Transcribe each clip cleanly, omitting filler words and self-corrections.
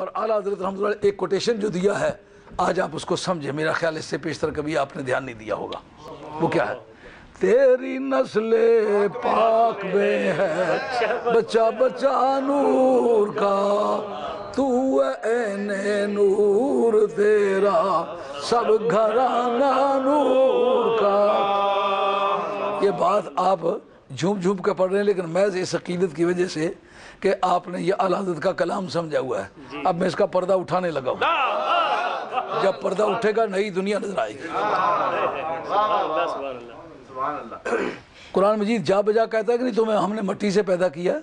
और आला हज़रत रहमतुल्लाह एक कोटेशन जो दिया है आज आप उसको समझे, मेरा ख्याल इससे पेशतर कभी आपने ध्यान नहीं दिया होगा। वो क्या है? तेरी नस्ले पाक में है बच्चा बच्चा नूर का, तू ऐने नूर तेरा सब घराना नूर का। ये बात आप झूम झूम के पढ़ रहे हैं, लेकिन महज इस अकीदत की वजह से कि आपने ये आला हज़रत का कलाम समझा हुआ है। अब मैं इसका पर्दा उठाने लगा हूँ, जब पर्दा उठेगा नई दुनिया नजर आएगी। कुरान मजीद जा बजा कहता है कि नहीं तुम्हें हमने मट्टी से पैदा किया।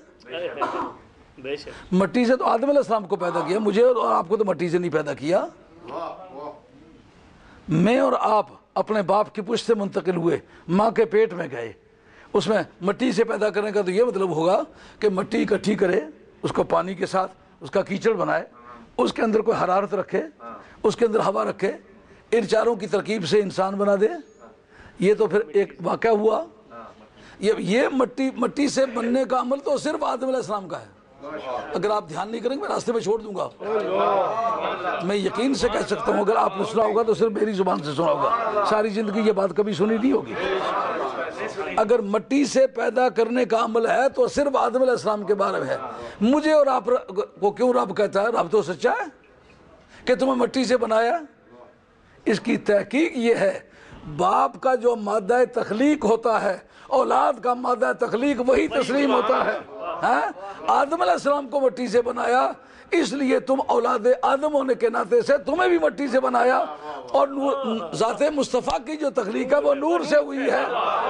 मट्टी से तो आदम अलैहि सलाम को पैदा किया, मुझे और आपको तो मट्टी से नहीं पैदा किया। मैं और आप अपने बाप की पुश्त से मुंतकिल हुए, माँ के पेट में गए। उसमें मट्टी से पैदा करने का तो ये मतलब होगा कि मट्टी इकट्ठी करे, उसको पानी के साथ उसका कीचड़ बनाए, उसके अंदर कोई हरारत रखे, उसके अंदर हवा रखे, इन चारों की तरकीब से इंसान बना दे। ये तो फिर एक वाक़या हुआ। ये मट्टी से बनने का अमल तो सिर्फ आदम अलैहिस्सलाम का है। अगर आप ध्यान नहीं करेंगे मैं रास्ते में छोड़ दूंगा। मैं यकीन से कह सकता हूँ, अगर आपने सुना होगा तो सिर्फ मेरी जुबान से सुना होगा, सारी जिंदगी ये बात कभी सुनी नहीं होगी। अगर मट्टी से पैदा करने का अमल है तो सिर्फ आदम अलैहिस्सलाम के बारे में है। मुझे और आप को क्यों रब कहता है? रब तो सच्चा है कि तुम्हें मट्टी से बनाया। इसकी तहकीक ये है, बाप का जो मादा तखलीक होता है, औलाद का मादा तखलीक वही तस्लीम होता है। आदम अलैहिस्सलाम को मट्टी से बनाया, इसलिए तुम औलाद आदम होने के नाते से तुम्हें भी मट्टी से बनाया। और ज़ाते मुस्तफा की जो तखलीक है वो नूर से हुई है,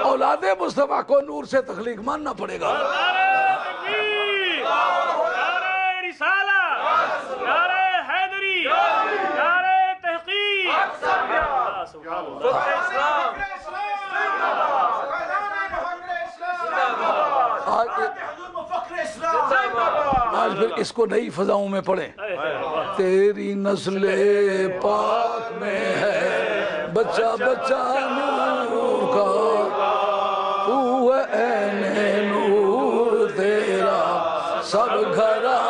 औलाद मुस्तफा को नूर से तखलीक मानना पड़ेगा। आज फिर इसको नई फजाओं में पढ़ें। तेरी नस्ले पाक में है बच्चा बच्चा नूर का, तू है नूर तेरा सब घरा